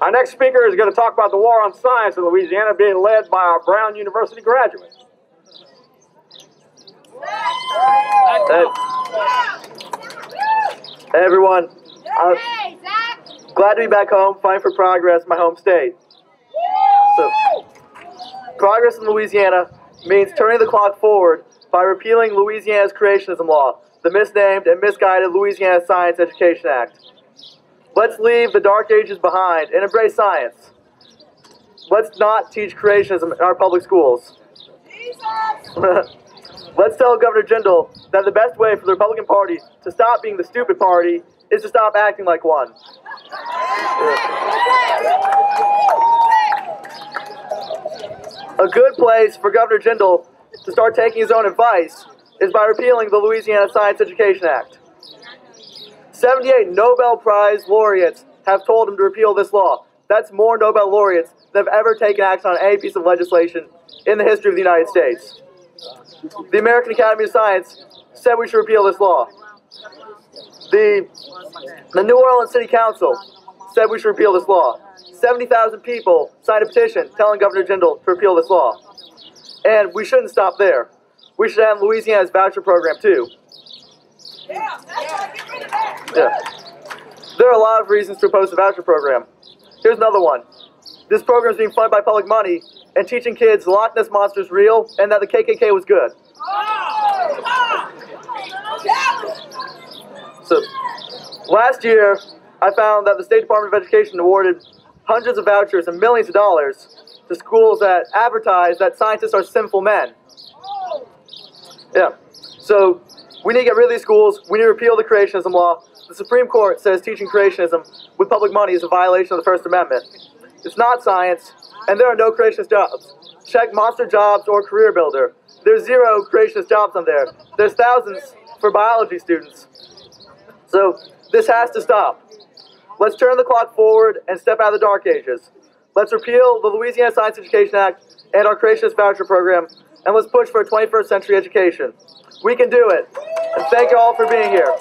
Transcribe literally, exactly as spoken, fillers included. Our next speaker is going to talk about the war on science in Louisiana being led by our Brown University graduates. Hey, hey everyone. I'm glad to be back home, fighting for progress, my home state. So, progress in Louisiana means turning the clock forward by repealing Louisiana's creationism law, the misnamed and misguided Louisiana Science Education Act. Let's leave the dark ages behind and embrace science. Let's not teach creationism in our public schools. Let's tell Governor Jindal that the best way for the Republican Party to stop being the stupid party is to stop acting like one. A good place for Governor Jindal to start taking his own advice is by repealing the Louisiana Science Education Act. seventy-eight Nobel Prize laureates have told him to repeal this law. That's more Nobel laureates that have ever taken action on any piece of legislation in the history of the United States. The American Academy of Science said we should repeal this law. The, the New Orleans City Council said we should repeal this law. seventy thousand people signed a petition telling Governor Jindal to repeal this law. And we shouldn't stop there. We should have Louisiana's voucher program too. Yeah, that's right. Yeah. There are a lot of reasons to oppose the voucher program. Here's another one. This program is being funded by public money and teaching kids the Loch Ness Monster is real and that the K K K was good. So, last year, I found that the State Department of Education awarded hundreds of vouchers and millions of dollars to schools that advertise that scientists are sinful men. Yeah. So, we need to get rid of these schools. We need to repeal the creationism law. The Supreme Court says teaching creationism with public money is a violation of the First Amendment. It's not science, and there are no creationist jobs. Check Monster Jobs or CareerBuilder. There's zero creationist jobs on there. There's thousands for biology students. So this has to stop. Let's turn the clock forward and step out of the dark ages. Let's repeal the Louisiana Science Education Act and our creationist voucher program, and let's push for a twenty-first century education. We can do it. And thank you all for being here.